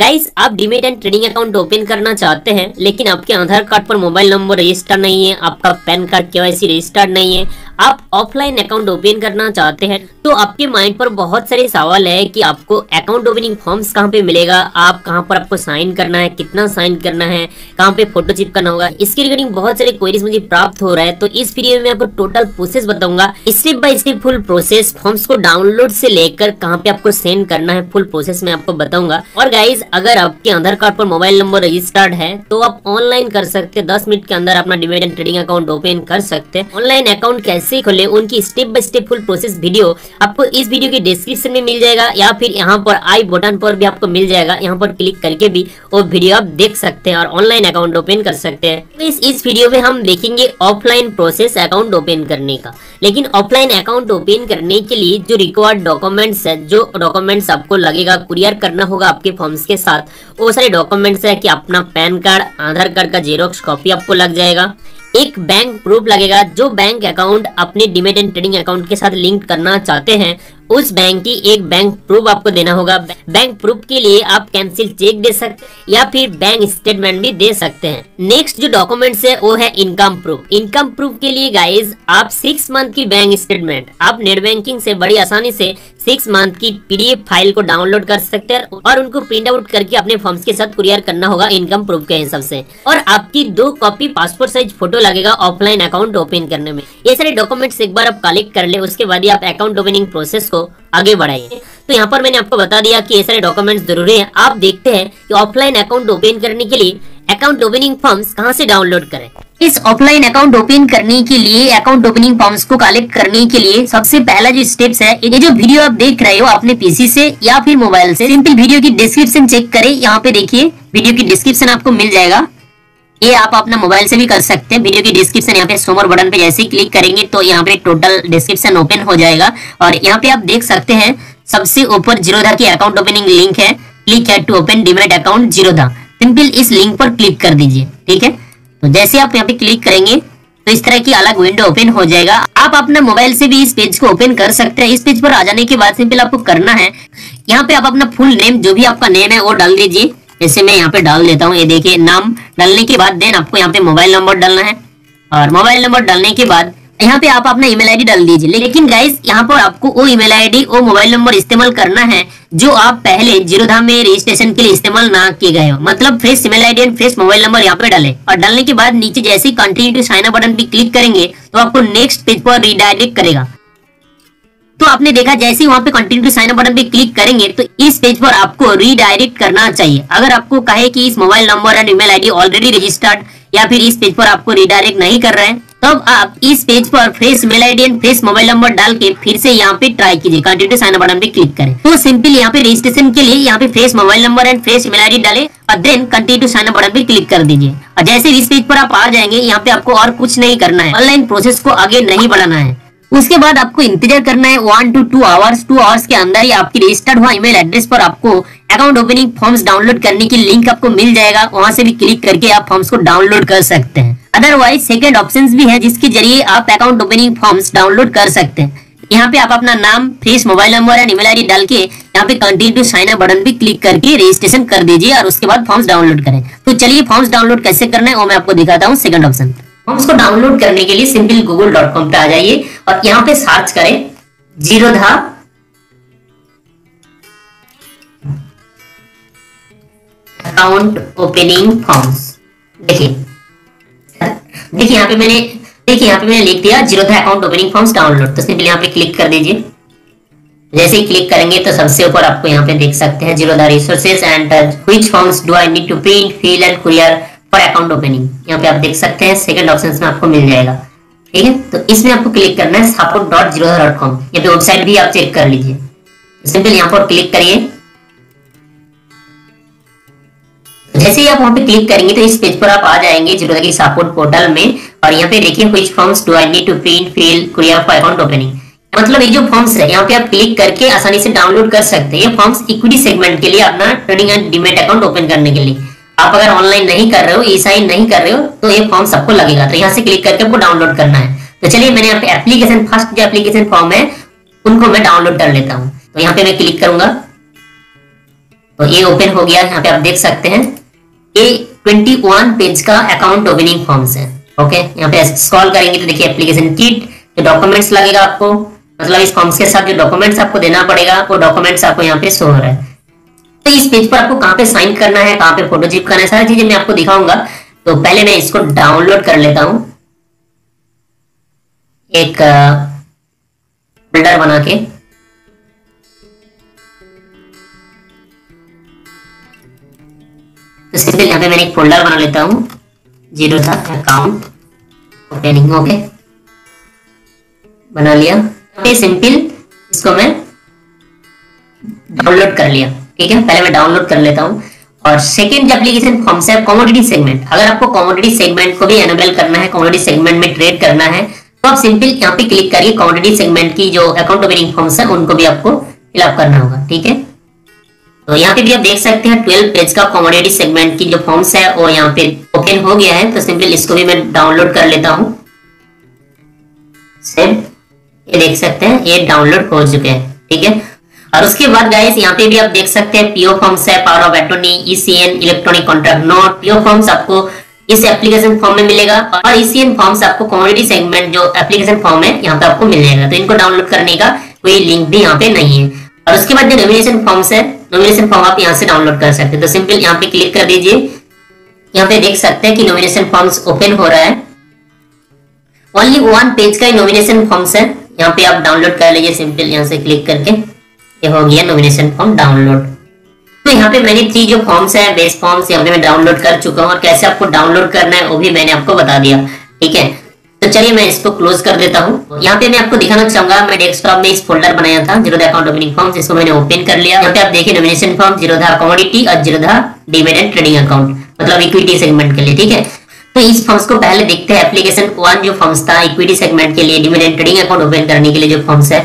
Guys आप demat and trading account open करना चाहते हैं लेकिन आपके आधार कार्ड पर मोबाइल नंबर रजिस्टर नहीं है, आपका पैन कार्ड केवाईसी रजिस्टर्ड नहीं है, आप ऑफलाइन अकाउंट ओपन करना चाहते हैं तो आपके माइंड पर बहुत सारे सवाल है कि आपको अकाउंट ओपनिंग फॉर्म्स कहाँ पे मिलेगा, आप कहाँ पर आपको साइन करना है, कितना साइन करना है, कहाँ पे फोटो चिपकाना होगा। इसके रिगार्डिंग बहुत सारे क्वेरीज मुझे प्राप्त हो रहा है तो इस वीडियो में आपको टोटल प्रोसेस बताऊंगा, step by step full process, forms को डाउनलोड से लेकर कहाँ पे आपको सेंड करना है, फुल प्रोसेस में आपको बताऊंगा। और गाइज अगर आपके आधार कार्ड पर मोबाइल नंबर रजिस्टर्ड है तो आप ऑनलाइन कर सकते हैं, 10 मिनट के अंदर अपना demat and trading account open कर सकते हैं। ऑनलाइन अकाउंट कैसे खोले उनकी step by step full process video आपको इस वीडियो के डिस्क्रिप्शन में मिल जाएगा या फिर यहाँ पर आई बटन पर भी आपको मिल जाएगा, यहाँ पर क्लिक करके भी वो वीडियो आप देख सकते हैं और ऑनलाइन अकाउंट ओपन कर सकते हैं। तो इस वीडियो में हम देखेंगे ऑफलाइन प्रोसेस अकाउंट ओपन करने का। लेकिन ऑफलाइन अकाउंट ओपन करने के लिए जो रिक्वायर्ड डॉक्यूमेंट्स है, जो डॉक्यूमेंट्स आपको लगेगा कुरियर करना होगा आपके फॉर्म्स के साथ, वो सारे डॉक्यूमेंट्स है कि अपना पैन कार्ड, आधार कार्ड का जेरोक्स कॉपी आपको लग जाएगा, एक बैंक प्रूफ लगेगा जो बैंक अकाउंट अपने डीमेट एंड ट्रेडिंग अकाउंट के साथ लिंक करना चाहते हैं उस बैंक की एक बैंक प्रूफ आपको देना होगा। बैंक प्रूफ के लिए आप कैंसिल चेक दे सकते हैं या फिर बैंक स्टेटमेंट भी दे सकते हैं। नेक्स्ट जो डॉक्यूमेंट्स है वो है इनकम प्रूफ। इनकम प्रूफ के लिए गाइज आप 6 मंथ की बैंक स्टेटमेंट, आप नेट बैंकिंग से बड़ी आसानी से 6 मंथ की पीडीएफ फाइल को डाउनलोड कर सकते हैं और उनको प्रिंट आउट करके अपने फॉर्म्स के साथ कुरियर करना होगा इनकम प्रूफ के हिसाब से। और आपकी 2 कॉपी पासपोर्ट साइज फोटो लगेगा ऑफलाइन अकाउंट ओपन करने में। ये सारे डॉक्यूमेंट्स एक बार आप कलेक्ट कर ले, उसके बाद ही आप अकाउंट ओपनिंग प्रोसेस को आगे बढ़ाइए। तो यहाँ पर मैंने आपको बता दिया कि ये सारे डॉक्यूमेंट्स जरूरी है। आप देखते हैं कि ऑफलाइन अकाउंट ओपन करने के लिए अकाउंट ओपनिंग फॉर्म्स कहाँ से डाउनलोड करें। इस ऑफलाइन अकाउंट ओपन करने के लिए, अकाउंट ओपनिंग फॉर्म्स को कलेक्ट करने के लिए सबसे पहला जो स्टेप्स है, ये जो वीडियो आप देख रहे हो अपने पीसी से या फिर मोबाइल से, सिंपल वीडियो की डिस्क्रिप्शन चेक करें। यहाँ पे देखिए वीडियो की डिस्क्रिप्शन आपको मिल जाएगा, ये आप अपना मोबाइल से भी कर सकते हैं। वीडियो की डिस्क्रिप्शन यहाँ पे सोमर बटन पे जैसे ही क्लिक करेंगे तो यहाँ पे टोटल डिस्क्रिप्शन ओपन हो जाएगा और यहाँ पे आप देख सकते हैं सबसे ऊपर जीरोधा की अकाउंट ओपनिंग लिंक है, click here to open demat account Zerodha. Simple इस लिंक पर क्लिक कर दीजिए, ठीक है। तो जैसे आप यहाँ पे क्लिक करेंगे तो इस तरह की अलग विंडो ओपन हो जाएगा। आप अपना मोबाइल से भी इस पेज को ओपन कर सकते हैं। इस पेज पर आ जाने के बाद सिंपल आपको करना है, यहाँ पे आप अपना फुल नेम, जो भी आपका नेम है वो डाल दीजिए। जैसे मैं यहाँ पे डाल देता हूँ, ये देखिए नाम डालने के बाद देन आपको यहाँ पे मोबाइल नंबर डालना है और मोबाइल नंबर डालने के बाद यहाँ पे आप अपना ईमेल आईडी डाल दीजिए। लेकिन गाइस यहाँ पर आपको वो ईमेल आईडी, वो मोबाइल नंबर इस्तेमाल करना है जो आप पहले जीरोधा में रजिस्ट्रेशन के लिए इस्तेमाल ना किए गए हो, मतलब fresh email ID and fresh mobile number यहाँ पे डालें। और डालने के बाद नीचे जैसे ही continue to sign up button पे क्लिक करेंगे तो आपको नेक्स्ट पेज पर रीडायरेक्ट करेगा। तो आपने देखा जैसे ही वहाँ पे continue to sign up button पे क्लिक करेंगे तो इस पेज पर आपको रीडायरेक्ट करना चाहिए। अगर आपको कहे कि इस mobile number and email ID already registered या फिर इस पेज पर आपको रीडायरेक्ट नहीं कर रहे हैं तब तो आप इस पेज पर fresh mail ID and fresh mobile number डाल के फिर से यहाँ पे ट्राई कीजिए, कंटिन्यू साइन अप बटन पे क्लिक करें। तो सिंपल यहाँ पे रजिस्ट्रेशन के लिए यहाँ पे fresh mobile number and fresh mail ID डालें और then continue sign up button पे क्लिक कर दीजिए। और जैसे इस पेज पर आप आ जाएंगे यहाँ पे आपको और कुछ नहीं करना है, ऑनलाइन प्रोसेस को आगे नहीं बढ़ाना है। उसके बाद आपको इंतजार करना है 1 to 2 आवर्स। 2 आवर्स के अंदर ही आपकी रजिस्टर्ड हुआ ईमेल एड्रेस पर आपको अकाउंट ओपनिंग फॉर्म्स डाउनलोड करने की लिंक आपको मिल जाएगा, वहां से भी क्लिक करके आप फॉर्म्स को डाउनलोड कर सकते हैं। अदरवाइज सेकंड ऑप्शंस भी है जिसके जरिए आप अकाउंट ओपनिंग फॉर्म्स डाउनलोड कर सकते हैं। यहाँ पे आप अपना नाम, fresh mobile number and email ID डाल के यहाँ पे continue to sign up button पे क्लिक करके रजिस्ट्रेशन कर दीजिए और उसके बाद फॉर्म्स डाउनलोड करें। तो चलिए फॉर्म्स डाउनलोड कैसे करना है वो मैं आपको दिखाता हूँ। सेकंड ऑप्शन फॉर्म्स को डाउनलोड करने के लिए सिंपल google.com पे आ जाइए और यहाँ पे सर्च करें जीरोधा अकाउंट ओपनिंग फॉर्म्स। देखिए यहाँ पे मैंने लिख दिया Zerodha account opening forms download. तो सिंपल यहाँ पे क्लिक कर दीजिए। जैसे ही क्लिक करेंगे तो सबसे ऊपर आपको यहाँ पे देख सकते हैं Zerodha resources and which forms do I need to print, fill and courier और अकाउंट ओपनिंग। यहाँ पे आप देख सकते हैं सेकंड ऑप्शन में आपको मिल जाएगा, ठीक है। तो इसमें आपको क्लिक करना है support.zerodha.com। यहाँ पे वेबसाइट भी आप चेक कर लीजिए। सिंपल यहाँ पर क्लिक करिए। जैसे ही आप वहाँ पे क्लिक करेंगे तो इस पेज पर आप आ जाएंगे जीरोधा की सपोर्ट पोर्टल में और यहाँ पे देखिए which forms do I need to print, fill, courier for account opening. मतलब ये जो फॉर्म्स है यहाँ पे आप क्लिक करके आसानी से डाउनलोड कर सकते हैं। ये फॉर्म्स इक्विटी सेगमेंट के लिए, अपना trading and demat account open करने के लिए। आप अगर ऑनलाइन नहीं कर रहे हो, ई साइन नहीं कर रहे हो तो ये फॉर्म सबको लगेगा। तो यहाँ से क्लिक करके आपको डाउनलोड करना है। तो चलिए मैंने यहाँ पे एप्लीकेशन, फर्स्ट जो एप्लीकेशन फॉर्म है उनको मैं डाउनलोड कर लेता हूँ। तो यहाँ पे मैं क्लिक करूंगा तो ये ओपन हो गया। यहाँ पे आप देख सकते हैं ये 21 पेज का अकाउंट ओपनिंग फॉर्म्स है। ओके, यहाँ पे स्क्रॉल करेंगे तो देखिए एप्लीकेशन किट, जो डॉक्यूमेंट्स लगेगा आपको, मतलब इस फॉर्म्स के साथ जो डॉक्यूमेंट्स आपको देना पड़ेगा वो डॉक्यूमेंट्स आपको यहाँ पे शो हो रहा है। तो इस पेज पर आपको कहाँ पे साइन करना है, कहाँ पे फोटो चिप करना है, सारी चीजें मैं आपको दिखाऊंगा। तो पहले मैं इसको डाउनलोड कर लेता हूँ एक बिल्डर बना के। तो सिंपल यहाँ पे मैंने एक फोल्डर बना लेता हूँ, ज़ीरोधा अकाउंट ओपनिंग। ओके, बना लिया। सिंपल इसको मैं डाउनलोड कर लिया। ठीक है, पहले मैं डाउनलोड कर लेता हूँ। और सेकेंड एप्लीकेशन फॉर्म से कमोडिटी सेगमेंट, अगर आपको कमोडिटी सेगमेंट को भी एनेबल करना है, कमोडिटी सेगमेंट में ट्रेड करना है, तो आप सिंपल यहाँ पे क्लिक करिए। कमोडिटी सेगमेंट की जो अकाउंट ओपनिंग फॉर्म्स है उनको भी आपको फिलअप करना होगा। ठीक है, तो यहाँ पे भी आप देख सकते हैं 12 पेज का कमोडिटी सेगमेंट की जो फॉर्म्स है वो यहाँ पे ओपन हो गया है। तो सिंपल इसको भी मैं डाउनलोड कर लेता हूँ। ये देख सकते हैं ये डाउनलोड हो चुके हैं। ठीक है, और उसके बाद गाइस यहाँ पे भी आप देख सकते हैं पीओ फॉर्म्स है, power of attorney, ECN, electronic contract note. PO forms आपको इस एप्लीकेशन फॉर्म में मिलेगा और ईसीएन फॉर्म्स आपको कमोडिटी सेगमेंट जो एप्लीकेशन फॉर्म है यहाँ पे आपको मिल जाएगा। तो इनको डाउनलोड करने का कोई लिंक भी यहाँ पे नहीं है। और उसके बाद जो नॉमिनेशन फॉर्म्स है, नॉमिनेशन फॉर्म आप यहाँ से डाउनलोड कर सकते हैं। तो सिंपल यहाँ पे क्लिक कर दीजिए। यहाँ पे देख सकते हैं कि नॉमिनेशन फॉर्म्स ओपन हो रहा है। ओनली 1 पेज का नॉमिनेशन फॉर्म्स है, यहाँ पे आप डाउनलोड कर लीजिए। सिंपल यहाँ से क्लिक करके ये हो गया नॉमिनेशन फॉर्म डाउनलोड। तो यहाँ पे मैंने 3 जो फॉर्म्स है बेस फॉर्म्स यहाँ पे मैं डाउनलोड कर चुका हूँ और कैसे आपको डाउनलोड करना है वो भी मैंने आपको बता दिया। ठीक है, तो चलिए मैं इसको क्लोज कर देता हूँ। यहाँ पे मैं आपको दिखाना चाहूंगा, मैं डेस्कटॉप में इस फोल्डर बनाया था ज़ीरोधा अकाउंट ओपनिंग फॉर्म्स, इसको मैंने ओपन कर लिया। यहाँ पे आप देखिए नॉमिनेशन फॉर्म, ज़ीरोधा कमोडिटी और Zerodha demat and trading account, मतलब इक्विटी सेगमेंट के लिए। ठीक है, तो इस फॉर्म्स को पहले देखते हैं। एप्लीकेशन 1 जो फॉर्म्स था इक्विटी सेगमेंट के लिए demat and trading account open करने के लिए जो फॉर्म्स है।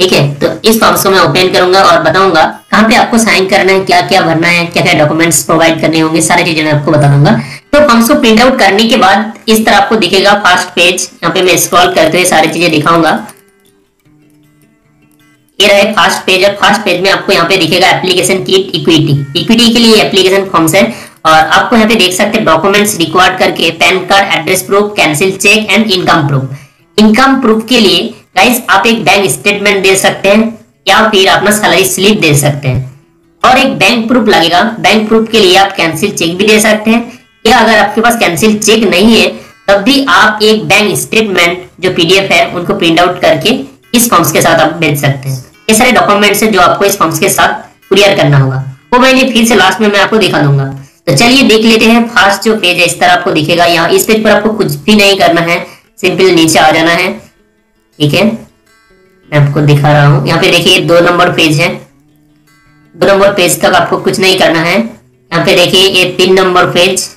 ठीक है, तो इस फॉर्म्स को मैं ओपन करूंगा और बताऊंगा कहाँ पे आपको साइन करना है, क्या क्या भरना है, क्या क्या डॉक्यूमेंट्स प्रोवाइड करने होंगे, सारी चीजें मैं आपको बता दूंगा। तो फॉर्म्स को प्रिंट आउट करने के बाद इस तरह आपको दिखेगा फर्स्ट पेज। यहाँ पे मैं स्क्रॉल करते हुए सारी चीजें दिखाऊंगा। ये रहे फर्स्ट पेज। और फर्स्ट पेज में आपको यहाँ पे दिखेगा एप्लीकेशन किट, इक्विटी के लिए एप्लीकेशन फॉर्म्स है। और आपको यहाँ पे देख सकते हैं डॉक्यूमेंट्स रिक्वायर्ड करके PAN card, address proof, cancel cheque and income proof. Income proof के लिए गाइस आप एक बैंक स्टेटमेंट दे सकते हैं या फिर अपना सैलरी स्लिप दे सकते हैं। और एक बैंक प्रूफ लगेगा, बैंक प्रूफ के लिए आप कैंसिल चेक भी दे सकते हैं, या अगर आपके पास कैंसिल चेक नहीं है तब भी आप एक बैंक स्टेटमेंट जो पीडीएफ है उनको प्रिंट आउट करके इस फॉर्म्स के साथ आप भेज सकते हैं। ये सारे डॉक्यूमेंट्स हैं जो आपको इस फॉर्म्स के साथ कुरियर करना होगा, वो मैंने फिर से लास्ट में मैं आपको दिखा दूंगा। तो चलिए देख लेते हैं फर्स्ट जो पेज है इस तरह आपको दिखेगा। यहाँ इस पेज पर आपको कुछ भी नहीं करना है, सिंपल नीचे आ जाना है। ठीक है, मैं आपको दिखा रहा हूँ। यहाँ पे देखिए 2 नंबर पेज है, 2 नंबर पेज तक आपको कुछ नहीं करना है। यहाँ पे देखिए ये 3 नंबर पेज,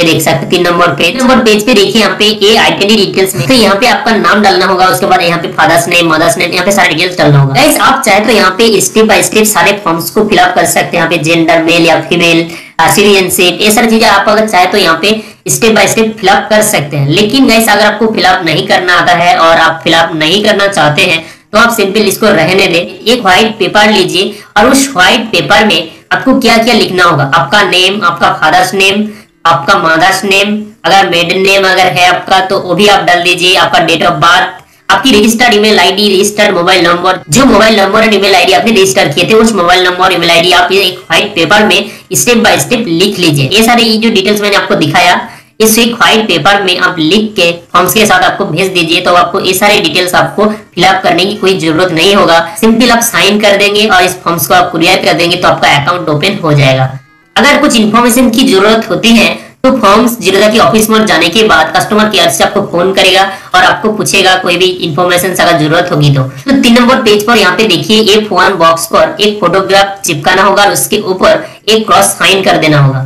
ये देख सकते 3 नंबर पेज। 3 नंबर पेज पे देखिए यहाँ पे ये आइडेंटिटी डिटेल्स में, तो यहाँ पे आपका नाम डालना होगा। उसके बाद यहाँ पे फादर्स नेम, मदर्स नेम, यहाँ पे सारे डिटेल्स डालना होगा। गाइस आप चाहे तो यहाँ पे स्टेप बाय स्टेप सारे फॉर्म्स को फिलअप कर सकते हैं। यहाँ पे जेंडर मेल या फीमेल, सिटीजनशिप, ये सारी चीजें आप अगर चाहे तो यहाँ पे स्टेप बाय स्टेप फिलअप कर सकते हैं। लेकिन गाइस अगर आपको फिलअप नहीं करना आता है और आप फिलअप नहीं करना चाहते हैं तो आप सिंपल इसको रहने दें। एक व्हाइट पेपर लीजिए और उस व्हाइट पेपर में आपको क्या क्या लिखना होगा, आपका नेम, आपका फादर्स नेम, आपका मदर्स नेम, अगर मेडन नेम अगर है आपका तो वो भी आप डाल दीजिए, आपका डेट ऑफ बर्थ, आपकी registered email ID, registered mobile number, जो मोबाइल नंबर और ईमेल आईडी आपने रजिस्टर किए थे उस मोबाइल नंबर, ईमेल आईडी आप एक व्हाइट पेपर में स्टेप बाय स्टेप लिख लीजिए। ये सारे जो डिटेल्स मैंने आपको दिखाया इस एक व्हाइट पेपर में आप लिख के फॉर्म्स के साथ आपको भेज दीजिए। तो आपको ये सारे डिटेल्स आपको फिलअप करने की कोई जरूरत नहीं होगा, सिंपल आप साइन कर देंगे और इस फॉर्म्स को आप कुरियर कर देंगे तो आपका अकाउंट ओपन हो जाएगा। अगर कुछ इन्फॉर्मेशन की जरूरत होती है तो फॉर्म्स ज़ीरोधा के ऑफिस में जाने के बाद कस्टमर केयर से आपको फोन करेगा और आपको पूछेगा कोई भी इन्फॉर्मेशन अगर जरूरत होगी तो। 3 नंबर पेज पर यहाँ पे देखिए A1 बॉक्स पर एक फोटोग्राफ चिपकाना होगा और उसके ऊपर एक क्रॉस साइन कर देना होगा।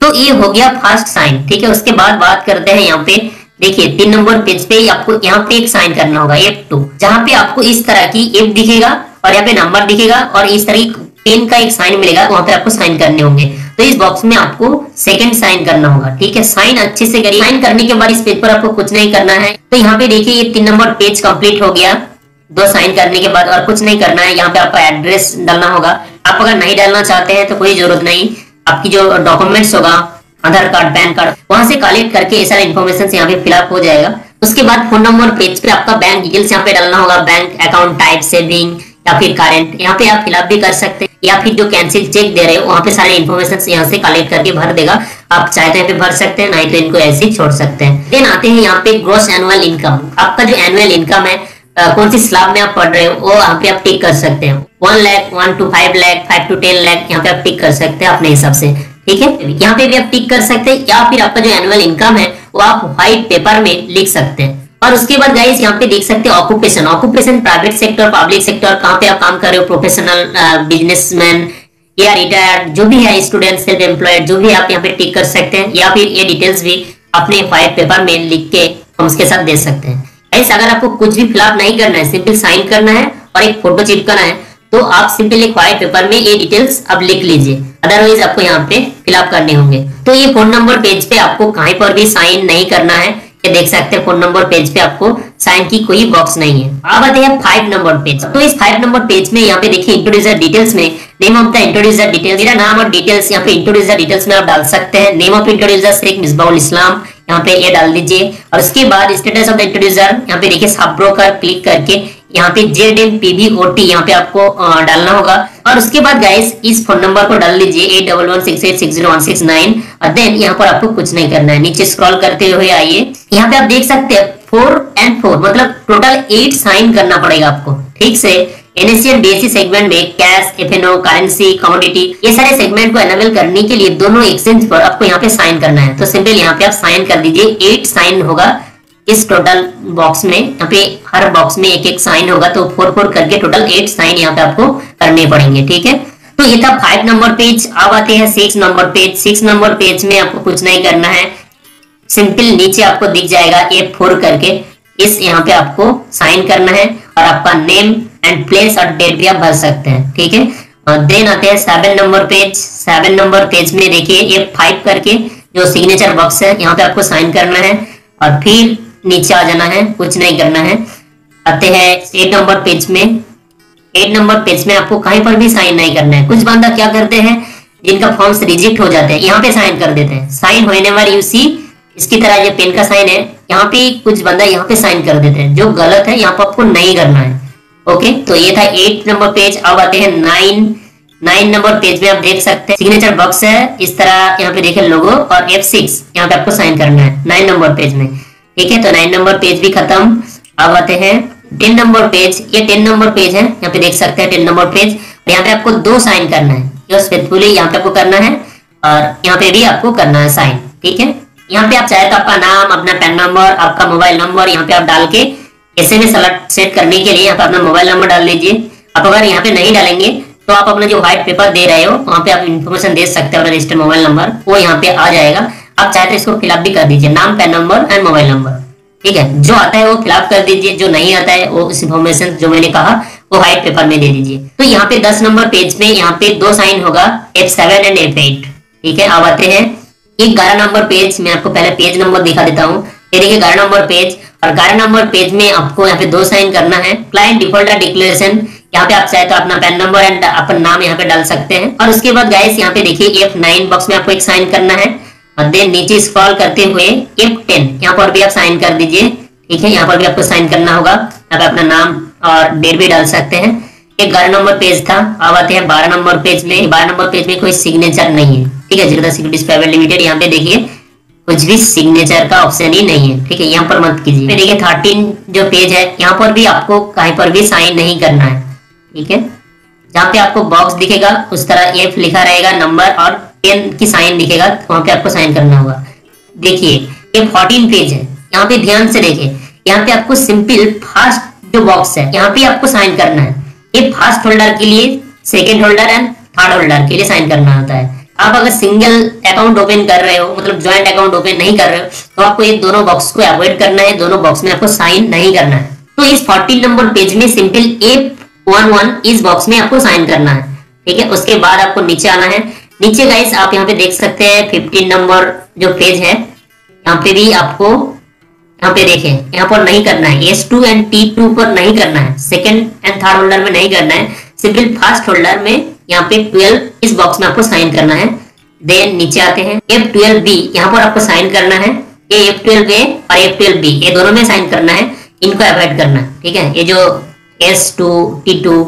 तो ये हो गया फर्स्ट साइन। ठीक है, उसके बाद बात करते हैं यहाँ पे देखिए 3 नंबर पेज पे आपको यहाँ पे एक साइन करना होगा F2, जहाँ पे आपको इस तरह की F दिखेगा और यहाँ पे नंबर दिखेगा और इस तरह की पेन का एक साइन मिलेगा, वहां पे आपको साइन करने होंगे। तो इस बॉक्स में आपको सेकंड साइन करना होगा। ठीक है, साइन अच्छे से करिए। साइन करने के बाद इस पेज पर आपको कुछ नहीं करना है। तो यहाँ पे देखिए ये 3 नंबर पेज कंप्लीट हो गया 2 साइन करने के बाद और कुछ नहीं करना है। यहाँ पे आपका एड्रेस डालना होगा, आप अगर नहीं डालना चाहते हैं तो कोई जरूरत नहीं, आपकी जो डॉक्यूमेंट्स होगा आधार कार्ड पैन कार्ड वहां से कलेक्ट करके सारा इन्फॉर्मेशन यहाँ पे फिलअप हो जाएगा। उसके बाद फोन नंबर पेज पे आपका बैंक डिटेल्स यहाँ पे डालना होगा, बैंक अकाउंट टाइप सेविंग या फिर करेंट, यहाँ पे आप फिलअप भी कर सकते हैं या फिर जो कैंसिल चेक दे रहे हो वहाँ पे सारे इन्फॉर्मेशन यहाँ से कलेक्ट करके भर देगा। आप चाहे तो यहाँ पे भर सकते हैं, नहीं तो इनको ऐसे ही छोड़ सकते हैं। देन आते हैं यहाँ पे ग्रॉस एनुअल इनकम, आपका जो एनुअल इनकम है कौन सी स्लैब में आप पढ़ रहे हो वो यहाँ पे आप टिक कर सकते हैं। 1 लाख, 1 to 5 लाख, 5 to 10 लाख यहाँ पे आप टिक कर सकते हैं अपने हिसाब से, ठीक है। यहाँ पे भी आप टिक कर सकते हैं या फिर आपका जो एनुअल इनकम है वो आप व्हाइट पेपर में लिख सकते हैं। और उसके बाद गाइस यहाँ पे देख सकते हैं occupation, occupation private sector public sector कहाँ पे आप काम कर रहे हो, प्रोफेशनल बिजनेसमैन या रिटायर्ड जो भी है, स्टूडेंट सेल्फ एम्प्लॉयड जो भी आप यहाँ पे टिक कर सकते हैं या फिर ये डिटेल्स भी अपने व्हाइट पेपर में लिख के हम उसके साथ दे सकते हैं। गाइस अगर आपको कुछ भी फिलअप नहीं करना है, सिंपल साइन करना है और एक फोटो चिपकाना है तो आप सिंपल एक व्हाइट पेपर में ये डिटेल्स अब लिख लीजिए, अदरवाइज आपको यहाँ पे फिलअप करने होंगे। तो ये फोन नंबर पेज पे आपको कहीं पर भी साइन नहीं करना है, ये देख सकते हैं फोन नंबर पेज पे आपको साइन की कोई बॉक्स नहीं है। अब आते हैं 5 नंबर पेज। तो इस 5 नंबर पेज में यहाँ पे देखिए इंट्रोड्यूसर डिटेल्स में name of the introducer details, मेरा नाम और डिटेल्स यहाँ पे इंट्रोड्यूसर डिटेल्स में आप डाल सकते हैं। Name of introducer Sheikh Misbaul Islam यहाँ पे ये डाल दीजिए और उसके बाद स्टेटस ऑफ द इंट्रोड्यूसर यहाँ पे देखिए सब ब्रोकर क्लिक करके यहाँ पे ZMPBOT यहाँ पे आपको डालना होगा। और उसके बाद गाइस इस फोन नंबर को डाल लीजिए 8116860169 और देन यहाँ पर आपको कुछ नहीं करना है। नीचे स्क्रॉल करते हुए आइए, यहाँ पे आप देख सकते हैं 4 and 4 मतलब टोटल 8 साइन करना पड़ेगा आपको ठीक से। NSE और BSE सेगमेंट में कैश, FNO, करेंसी, कमोडिटी ये सारे सेगमेंट को एनेबल करने के लिए दोनों एक्सचेंज पर आपको यहाँ पे साइन करना है। तो सिंपल यहाँ पे आप साइन कर दीजिए, 8 साइन होगा इस टोटल बॉक्स में, यहाँ पे हर बॉक्स में एक एक साइन होगा तो 4 4 करके टोटल 8 साइन यहाँ पे आपको करने पड़ेंगे, ठीक है। तो ये था 5 नंबर पेज। अब आते हैं 6 नंबर पेज। 6 नंबर पेज में आपको कुछ नहीं करना है, सिंपल नीचे आपको दिख जाएगा A4 करके, इस यहाँ पे आपको साइन करना है और आपका नेम एंड प्लेस और डेट भी आप भर सकते हैं, ठीक है। देन आते हैं 7 नंबर पेज। 7 नंबर पेज में देखिए A5 करके जो सिग्नेचर बॉक्स है यहाँ पे आपको साइन करना है और फिर नीचे आ जाना है, कुछ नहीं करना है। आते हैं 8 नंबर पेज में। 8 नंबर पेज में आपको कहीं पर भी साइन नहीं करना है। कुछ बंदा क्या करते हैं जिनका फॉर्म्स रिजेक्ट हो जाते हैं यहाँ पे साइन कर देते हैं, साइन होने वाली यूसी इसकी तरह ये पेन का साइन है यहाँ पे, कुछ बंदा यहाँ पे साइन कर देते हैं जो गलत है, यहाँ पर आपको नहीं करना है, ओके। तो ये था 8 नंबर पेज। अब आते हैं 9 नंबर पेज में आप देख सकते हैं सिग्नेचर बॉक्स है इस तरह यहाँ पे देखे लोगो और F6 यहाँ पे आपको साइन करना है 9 नंबर पेज में, ठीक है। तो 9 नंबर पेज भी खत्म। अब आते हैं 10 नंबर पेज। ये 10 नंबर पेज है, यहाँ पे देख सकते हैं 10 नंबर पेज। यहाँ पे आपको 2 साइन करना है, योर्स फेथफुली यहाँ पे आपको करना है और यहाँ पे भी आपको करना है साइन, ठीक है। यहाँ पे आप चाहे तो आपका नाम, अपना पैन नंबर, आपका मोबाइल नंबर यहाँ पे आप डाल के SMS अलर्ट सेट करने के लिए यहाँ पे अपना मोबाइल नंबर डाल लीजिए। आप अगर यहाँ पे नहीं डालेंगे तो आप अपना जो व्हाइट पेपर दे रहे हो वहाँ पे आप इन्फॉर्मेशन दे सकते हो, रजिस्टर्ड मोबाइल नंबर वो यहाँ पे आ जाएगा। आप चाहे तो इसको फिलअप भी कर दीजिए, नाम, PAN number and mobile number, ठीक है। जो आता है वो फिलअप कर दीजिए, जो नहीं आता है वो इन्फॉर्मेशन जो मैंने कहा वो व्हाइट पेपर में दे दीजिए। तो यहाँ पे 10 नंबर पेज में यहाँ पे 2 साइन होगा F7 and F8, ठीक है। अब आते हैं 11 नंबर पेज। मैं आपको पहले पेज नंबर दिखा देता हूँ, ये देखिए 11 नंबर पेज। और 11 नंबर पेज में आपको यहाँ पे 2 साइन करना है। क्लाइंट डिफॉल्टर डिक्लेरेशन यहाँ पे आप चाहे तो अपना पैन नंबर एंड अपना नाम यहाँ पे डाल सकते हैं। और उसके बाद गाइस यहाँ पे देखिए F9 बॉक्स में आपको एक साइन करना है और देन नीचे स्क्रॉल करते हुए F10 यहाँ पर भी आप साइन कर दीजिए, ठीक है। यहाँ पर भी आपको साइन करना होगा, यहाँ पे अपना नाम और डेट भी डाल सकते हैं। 11 नंबर पेज था। अब आते हैं 12 नंबर पेज में। 12 नंबर पेज में कोई सिग्नेचर नहीं है, ठीक है। ज़रोधा सिक्योरिटीज प्राइवेट लिमिटेड यहाँ पे देखिए कुछ भी सिग्नेचर का ऑप्शन ही नहीं है, ठीक है, यहाँ पर मत कीजिए। देखिए 13 जो पेज है यहाँ पर भी आपको कहीं पर भी साइन नहीं करना है, ठीक है। जहाँ पे आपको बॉक्स दिखेगा उस तरह F लिखा रहेगा, नंबर और 10 की साइन दिखेगा तो वहाँ पे आपको साइन करना होगा। देखिए ये 14 पेज है, यहाँ पे ध्यान से देखिए, यहाँ पे आपको सिंपल फर्स्ट जो बॉक्स है यहाँ पे आपको साइन करना है। ये फर्स्ट होल्डर के लिए, second holder and third holder के लिए साइन करना होता है। आप अगर सिंगल अकाउंट ओपन कर रहे हो, मतलब ज्वाइंट अकाउंट ओपन नहीं कर रहे हो, तो आपको ये दोनों बॉक्स को अवॉइड करना है, दोनों बॉक्स में आपको साइन नहीं करना है। तो इस 14 नंबर पेज में सिंपल F11 इस बॉक्स में आपको साइन करना है, ठीक है। उसके बाद आपको नीचे आना है। नीचे गाइस आप यहाँ पे देख सकते हैं 15 नंबर जो पेज है यहाँ पे भी आपको यहाँ पे देखे यहाँ पर नहीं करना है, S2 and T2 पर नहीं करना है, सेकेंड एंड थर्ड होल्डर में नहीं करना है, सिंपल फर्स्ट होल्डर में यहाँ पे 12 इस बॉक्स में आपको साइन करना है। देन नीचे आते हैं F12B, यहाँ पर आपको साइन करना है। ये F12A और F12B ये दोनों में साइन करना है, इनको अवॉइड करना है, ठीक है। ये जो S2 T2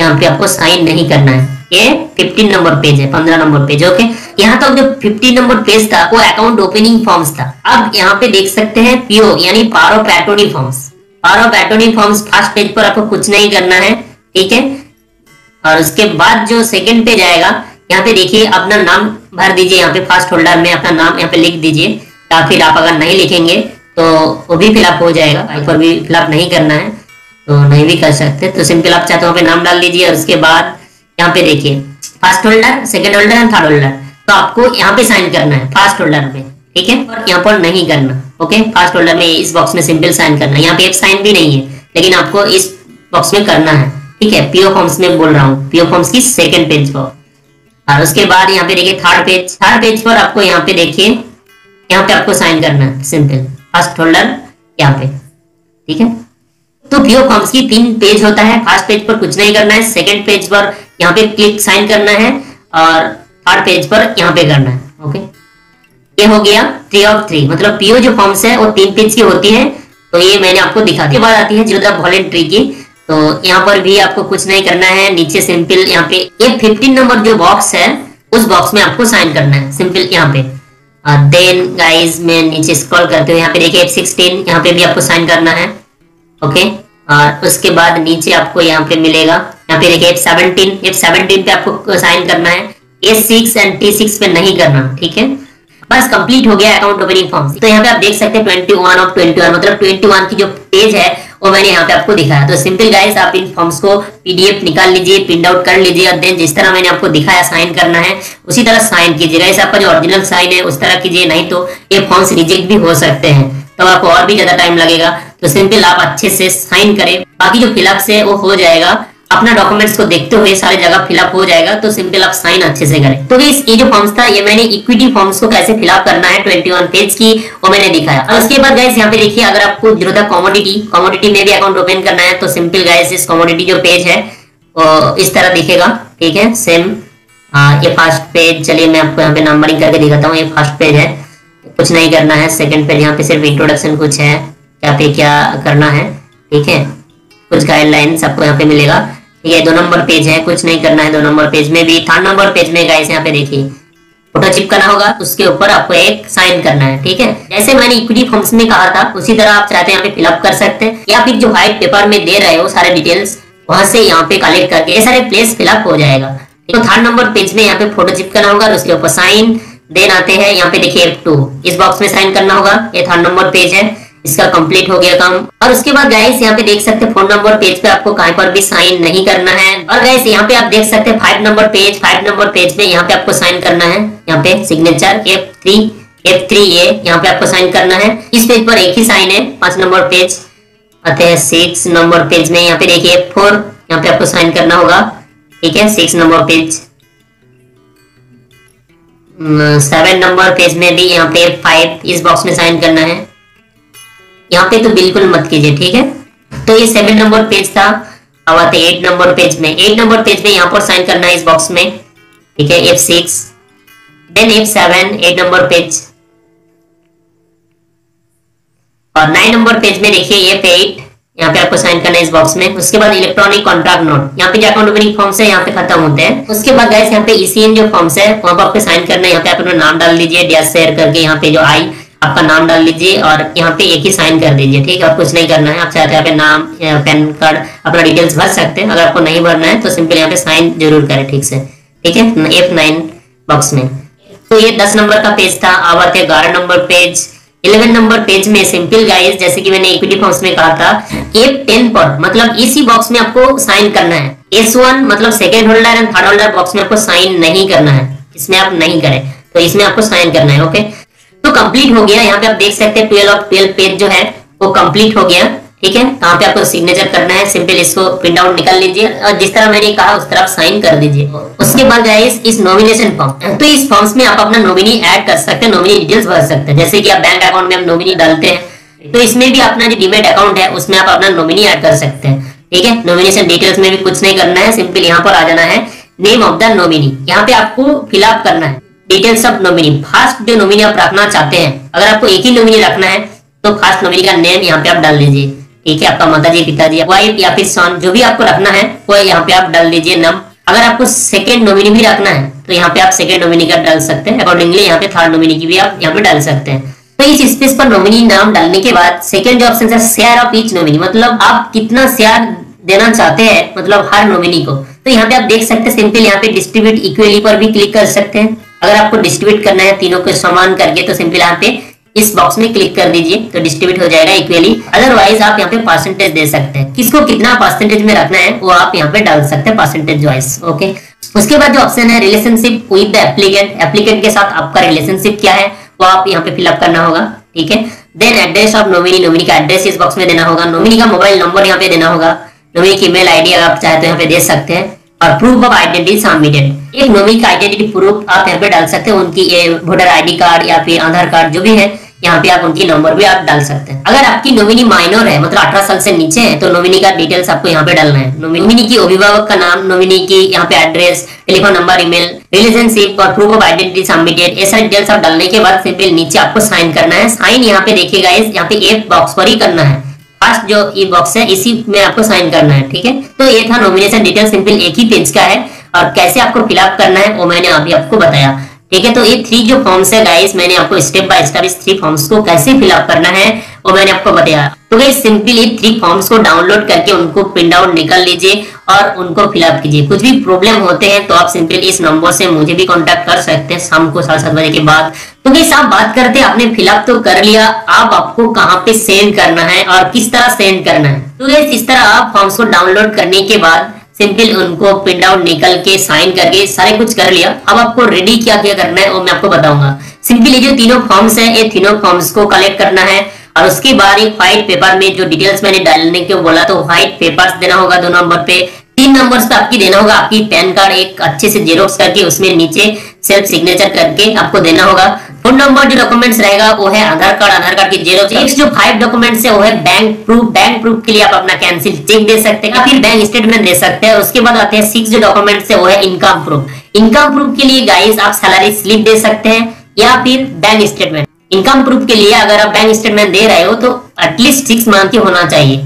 यहाँ पे आपको साइन नहीं करना है। ये 15 नंबर पेज है, 15 नंबर पेज, ओके। यहाँ तक जो 15 नंबर पेज था वो अकाउंट ओपनिंग फॉर्म्स था। अब यहाँ पे देख सकते हैं पीओ यानी power of attorney forms. Power of attorney forms first page पर आपको कुछ नहीं करना है, ठीक है। और उसके बाद जो सेकंड पेज आएगा, यहाँ पे देखिए अपना नाम भर दीजिए। यहाँ पे फर्स्ट होल्डर में अपना नाम यहाँ पे लिख दीजिए, या फिर आप अगर नहीं लिखेंगे तो वो भी फिलअप हो जाएगा। यहाँ पर भी फिलअप नहीं करना है तो नहीं भी कर सकते, तो सिंपल आप चाहते हो पे नाम डाल दीजिए। और उसके बाद यहाँ पे देखिए first holder, second holder and third holder, तो आपको यहाँ पे साइन करना है फर्स्ट होल्डर पे, ठीक है। और यहाँ पर नहीं करना, ओके। फर्स्ट होल्डर में इस बॉक्स में सिंपल साइन करना है। यहाँ पे एक साइन भी नहीं है, लेकिन आपको इस बॉक्स में करना है, ठीक है। पीओ फॉर्म्स में बोल रहा हूँ, पीओ फॉर्म्स की सेकंड पेज पर। और उसके बाद यहाँ पे देखिए थर्ड पेज, थर्ड पेज पर आपको यहाँ पे देखिए यहाँ पे आपको साइन करना है सिंपल फर्स्ट होल्डर यहाँ पे, ठीक है। तो पीओ फॉर्म्स की 3 पेज होता है। फर्स्ट पेज पर कुछ नहीं करना है, सेकंड पेज पर यहाँ पे क्लिक साइन करना है, और थर्ड पेज पर यहाँ पे करना है, ओके। ये हो गया 3 ऑफ 3, मतलब पीओ जो फॉर्म्स है वो 3 पेज की होती है। तो ये मैंने आपको दिखा दिया। बात आती है ज़ीरोधा वॉलेंट्री की, तो यहाँ पर भी आपको कुछ नहीं करना है। नीचे सिंपल यहाँ पे ये 15 नंबर जो बॉक्स है उस बॉक्स में आपको साइन करना है सिंपल यहाँ पे। देन गाइस मैं नीचे स्क्रॉल करते हुए यहाँ पे देखिए F16, यहाँ पे भी आपको साइन करना है, ओके। और उसके बाद नीचे आपको यहाँ पे मिलेगा, यहाँ पे देखिए F17 पे आपको साइन करना है। A6 एंड T6 पे नहीं करना, ठीक है। बस कंप्लीट हो गया अकाउंट ओपनिंग फॉर्म। तो यहाँ पे आप देख सकते हैं 21 ऑफ 21, मतलब 21 की जो पेज है वो मैंने यहाँ पे आपको दिखाया। तो सिंपल गाइस आप इन फॉर्म्स को पीडीएफ निकाल लीजिए, प्रिंट आउट कर लीजिए, और देन जिस तरह मैंने आपको दिखाया साइन करना है उसी तरह साइन कीजिए गाइस। आपका जो ओरिजिनल साइन है उस तरह कीजिए, नहीं तो ये फॉर्म्स रिजेक्ट भी हो सकते हैं, तब तो आपको और भी ज्यादा टाइम लगेगा। तो सिंपल आप अच्छे से साइन करें, बाकी जो फिलअप्स है वो हो जाएगा। अपना डॉक्यूमेंट्स को देखते हुए सारी जगह फिलअप हो जाएगा, तो सिंपल आप साइन अच्छे से करें। तो ये जो फॉर्म्स था ये मैंने इक्विटी फॉर्म्स को कैसे फिलअप करना है 21 पेज की वो मैंने दिखाया। और उसके बाद गाइस यहाँ पे देखिए अगर आपको ज़ीरोधा कमोडिटी में भी अकाउंट ओपन करना है तो सिंपल गाइस इस कमोडिटी जो पेज है वो इस तरह दिखेगा, ठीक है। सेम ये फर्स्ट पेज, चलिए मैं आपको यहाँ पे नंबरिंग करके दिखाता हूँ। ये फर्स्ट पेज है, कुछ नहीं करना है। सेकेंड पेज यहाँ पे सिर्फ इंट्रोडक्शन कुछ है, यहाँ पे क्या करना है, ठीक है, कुछ गाइडलाइंस आपको यहाँ पे मिलेगा। ये 2 नंबर पेज है, कुछ नहीं करना है 2 नंबर पेज में भी। 3 नंबर पेज में गाइस यहाँ पे देखिए फोटो चिपकाना होगा, उसके ऊपर आपको एक साइन करना है, ठीक है। जैसे मैंने इक्विटी फॉर्म्स में कहा था उसी तरह आप चाहते हैं यहाँ पे फिलअप कर सकते हैं, या फिर जो व्हाइट पेपर में दे रहे हो सारे डिटेल्स वहां से यहाँ पे कलेक्ट करके ये सारे प्लेस फिलअप हो जाएगा। तो 3 नंबर पेज में यहाँ पे फोटो चिपकाना होगा, उसके ऊपर साइन। देन आते हैं यहाँ पे देखिए F2, इस बॉक्स में साइन करना होगा। ये 3 नंबर पेज है, इसका कंप्लीट हो गया काम। और उसके बाद गाइस यहाँ पे देख सकते हैं 4 नंबर पेज पे आपको कहीं पर भी साइन नहीं करना है। और गाइस यहाँ पे आप देख सकते हैं 5 नंबर पेज, 5 नंबर पेज में यहाँ पे आपको साइन करना है। यहाँ पे सिग्नेचर F3A यहाँ पे आपको साइन करना है। इस पेज पर एक ही साइन है 5 नंबर पेज। आते हैं 6 नंबर पेज में, यहाँ पे देखिए F4, यहाँ पे आपको साइन करना होगा, ठीक है। 6 नंबर पेज। 7 नंबर पेज में भी यहाँ पे 5 इस बॉक्स में साइन करना है। यहाँ पे तो बिल्कुल मत कीजिए, ठीक है। तो ये 7 नंबर पेज था। अब आते 8 नंबर पेज में, 8 नंबर पेज में यहाँ पर साइन करना है इस बॉक्स में, ठीक है। F6 then F7, 8 number page. और 9 नंबर पेज में देखिए F8, यहाँ पे आपको साइन करना है इस बॉक्स में। उसके बाद इलेक्ट्रॉनिक कॉन्ट्रैक्ट नोट, यहाँ पे जो अकाउंट ओपनिंग फॉर्म्स है यहाँ पे खत्म होते हैं। उसके बाद गाइस यहाँ पे ECN जो फॉर्म्स है वहाँ पर आपको साइन करना है। यहाँ पे अपना नाम डाल दीजिए, डैश शेयर करके यहाँ पे जो आई आपका नाम डाल दीजिए, और यहाँ पे एक ही साइन कर दीजिए, ठीक है। आप कुछ नहीं करना है, आप चाहते हैं यहाँ पे नाम, पैन कार्ड, अपना डिटेल्स भर सकते हैं। अगर आपको नहीं भरना है तो सिंपल यहाँ पे साइन जरूर करें ठीक से, ठीक है, F9 बॉक्स में। तो ये 10 नंबर का पेज था। अब आते हैं 11 नंबर पेज। 11 नंबर पेज में सिंपल गाइस जैसे कि मैंने इक्विटी फॉर्म्स में कहा था F10 पर, मतलब इसी बॉक्स में आपको साइन करना है। S1 मतलब second holder and third holder box में आपको साइन नहीं करना है, इसमें आप नहीं करें, तो इसमें आपको साइन करना है, ओके। तो कंप्लीट हो गया। यहाँ पे आप देख सकते हैं 12 ऑफ 12 पेज जो है वो कंप्लीट हो गया, ठीक है। यहाँ पे आपको सिग्नेचर करना है, सिंपल इसको प्रिंट आउट निकाल लीजिए और जिस तरह मैंने कहा उस तरफ साइन कर दीजिए। उसके बाद गाइस इस नॉमिनेशन फॉर्म, तो इस फॉर्म्स में आप अपना नॉमिनी ऐड कर सकते हैं, नॉमिनी डिटेल्स भर सकते हैं। जैसे कि आप बैंक अकाउंट में हम नॉमिनी डालते हैं, तो इसमें भी अपना जो डीमेट अकाउंट है उसमें आप अपना नॉमिनी ऐड कर सकते हैं, ठीक है। नॉमिनेशन डिटेल्स में भी कुछ नहीं करना है, सिंपल यहाँ पर आ जाना है नेम ऑफ द नॉमिनी, यहाँ पे आपको फिलअप करना है डिटेल्स ऑफ नॉमिनी। फर्स्ट जो नॉमिनी आप रखना चाहते हैं, अगर आपको एक ही नॉमिनी रखना है तो फर्स्ट नॉमिनी का नेम यहाँ पे आप डाल लीजिए, ठीक है। आपका माताजी, पिताजी, वाइफ या फिर सन, जो भी आपको रखना है वो यहाँ पे आप डाल लीजिए नाम। अगर आपको सेकंड नॉमिनी भी रखना है तो यहाँ पे आप सेकंड नॉमिनी का डाल सकते हैं, अकॉर्डिंगली यहाँ पे थर्ड नॉमिनी की भी आप यहाँ पे डाल सकते हैं। तो इस स्पेस पर नॉमिनी नाम डालने के बाद सेकंड जो ऑप्शन है शेयर ऑफ ईच नॉमिनी, मतलब आप कितना शेयर देना चाहते हैं, मतलब हर नॉमिनी को, तो यहाँ पे आप देख सकते हैं सिंपल यहाँ पे डिस्ट्रीब्यूट इक्वली पर भी क्लिक कर सकते हैं। अगर आपको डिस्ट्रीब्यूट करना है तीनों को समान करके तो सिंपल यहाँ पे इस बॉक्स में क्लिक कर दीजिए तो डिस्ट्रीब्यूट हो जाएगा इक्वली। अदरवाइज आप यहाँ पे परसेंटेज दे सकते हैं, किसको कितना परसेंटेज में रखना है वो आप यहाँ पे डाल सकते हैं परसेंटेज वाइज, ओके। उसके बाद जो ऑप्शन है relationship with the applicant, applicant के साथ आपका रिलेशनशिप क्या है वो आप यहाँ पे फिलअप करना होगा, ठीक है। Then address of nominee, nominee का एड्रेस इस बॉक्स में देना होगा, नॉमिनी का मोबाइल नंबर यहाँ पे देना होगा, नॉमिनी की ईमेल आईडी अगर आप चाहे तो यहाँ पे दे सकते हैं, और प्रूफ ऑफ आइडेंटिटी सबमिटेड, एक नॉमिनी का आइडेंटिटी प्रूफ आप यहाँ पे डाल सकते हैं, उनकी वोटर आईडी कार्ड या फिर आधार कार्ड जो भी है यहाँ पे आप उनकी नंबर भी आप डाल सकते हैं। अगर आपकी नॉमिनी माइनर है, मतलब 18 साल से नीचे है, तो नॉमिनी का डिटेल्स आपको यहाँ पे डालना है, नॉमिनी की अभिभावक का नाम, नॉमिनी की यहाँ पे address, telephone number, email, relationship और प्रूफ ऑफ आइडेंटिटी सबमिटेड, ये सारे डिटेल्स आप डालने के बाद सिंपल नीचे आपको साइन करना है। साइन यहाँ पे देखिए गाइस, यहाँ पे एक बॉक्स पर ही करना है, फर्स्ट जो ई बॉक्स है इसी में आपको साइन करना है, ठीक है। तो ये था नॉमिनेशन डिटेल, सिंपल एक ही पेज का है और कैसे आपको फिलअप करना है वो मैंने अभी आपको बताया, ठीक है। तो ये 3 जो फॉर्म्स है गाइस, मैंने आपको स्टेप बाय स्टेप इस 3 फॉर्म्स को कैसे फिलअप करना है वो मैंने आपको बताया। तो गाइस सिंपली 3 फॉर्म्स को डाउनलोड करके उनको प्रिंट आउट निकाल लीजिए और उनको फिलअप कीजिए। कुछ भी प्रॉब्लम होते हैं तो आप सिंपली इस नंबर से मुझे भी कॉन्टेक्ट कर सकते हैं शाम को 7:30 बजे के बाद। तो गाइस आप बात करते हैं, आपने फिलअप तो कर लिया, अब आपको कहाँ पे सेंड करना है और किस तरह सेंड करना है। तो गाइस इस तरह आप फॉर्म्स को डाउनलोड करने के बाद सिंपल उनको प्रिंट आउट निकल के साइन करके सारे कुछ कर लिया। अब आपको रेडी क्या क्या करना है वो मैं आपको बताऊंगा। सिंपल ये जो तीनों फॉर्म्स है, ये तीनों फॉर्म्स को कलेक्ट करना है और उसके बाद एक व्हाइट पेपर में जो डिटेल्स मैंने डालने के बोला तो व्हाइट पेपर्स देना होगा 2 नंबर पे, 3 नंबर पे आपकी देना होगा आपकी पैन कार्ड, एक अच्छे से जेरोक्स करके उसमें नीचे सेल्फ सिग्नेचर करके आपको देना होगा। 4 नंबर जो डॉक्यूमेंट्स रहेगा वो है आधार कार्ड, आधार कार्ड की जेरोक्स। नेक्स्ट जो 5 डॉक्यूमेंट्स है वो है बैंक प्रूफ, बैंक प्रूफ के लिए आप अपना कैंसिल चेक दे सकते हैं या फिर बैंक स्टेटमेंट दे सकते हैं। और उसके बाद आते हैं 6 जो डॉक्यूमेंट्स है वो है इनकम प्रूफ। इनकम प्रूफ के लिए गाइस आप सैलरी स्लिप दे सकते हैं या फिर बैंक स्टेटमेंट। इनकम प्रूफ के लिए अगर आप बैंक स्टेटमेंट दे रहे हो तो एटलीस्ट 6 मंथ की होना चाहिए।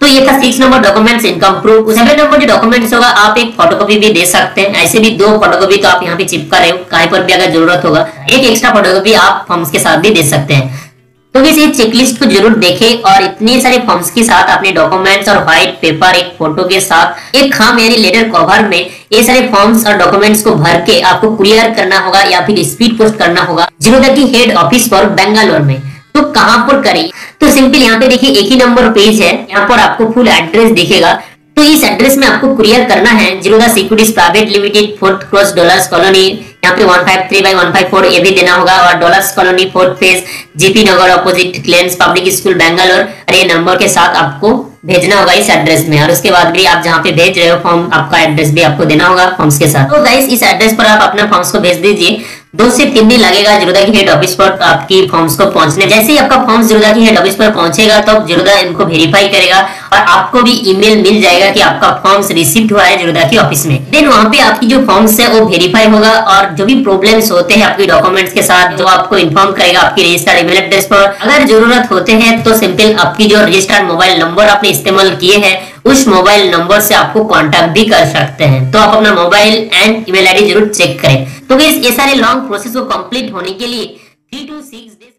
तो ये था 6 number documents income proof. 7 number जो डॉक्यूमेंट्स होगा आप एक फोटोकॉपी भी दे सकते हैं, ऐसे भी 2 फोटोकॉपी तो आप यहाँ पे चिपका रहे हो, कहीं पर भी अगर जरूरत होगा एक एक्स्ट्रा फोटोकॉपी आप फॉर्म्स के साथ भी दे सकते हैं। तो इस चेकलिस्ट को जरूर देखें और इतने सारे फॉर्म्स के साथ आपने डॉक्यूमेंट्स और व्हाइट पेपर एक फोटो के साथ एक खाम यानी लेटर कवर में ये सारे फॉर्म्स और डॉक्यूमेंट्स को भर के आपको कुरियर करना होगा या फिर स्पीड पोस्ट करना होगा जीरोधा की हेड ऑफिस पर बेंगलोर में। तो कहाँ पर करें, तो सिंपल यहाँ पे देखिए 1 ही नंबर पेज है, यहाँ पर आपको फुल एड्रेस दिखेगा। तो इस एड्रेस में आपको कुरियर करना है Zerodha securities private limited 4th cross dollars colony, यहाँ पे 153/154 ये भी देना होगा और dollars colony 4th phase GP Nagar opposite Clems public school Bangalore, और ये नंबर के साथ आपको भेजना होगा इस एड्रेस में। और उसके बाद भी आप जहाँ पे भेज रहे हो फॉर्म आपका एड्रेस भी आपको देना होगा फॉर्म्स के साथ। तो गाइस इस एड्रेस पर आप अपना फॉर्म्स को भेज दीजिए, 2 से 3 दिन लगेगा जीरोधा की हेड ऑफिस पर आपकी फॉर्म्स को पहुंचने। जैसे ही आपका फॉर्म जीरोधा की हेड ऑफिस पर पहुंचेगा तो जीरोधा इनको वेरीफाई करेगा और आपको भी ईमेल मिल जाएगा कि आपका फॉर्म्स रिसीव्ड हुआ है जीरोधा की ऑफिस में। देन वहां पे आपकी जो फॉर्म्स है वो वेरीफाई होगा और जो भी प्रॉब्लम्स होते हैं आपके डॉक्यूमेंट्स के साथ जो आपको इन्फॉर्म करेगा आपकी रजिस्टर्ड ईमेल एड्रेस पर। अगर जरूरत होते हैं तो सिंपल आपकी जो रजिस्टर्ड मोबाइल नंबर आपने इस्तेमाल किए हैं उस मोबाइल नंबर से आपको कांटेक्ट भी कर सकते हैं। तो आप अपना मोबाइल एंड ईमेल आईडी जरूर चेक करें। तो ये सारे लॉन्ग प्रोसेस को कंप्लीट होने के लिए 3 to 6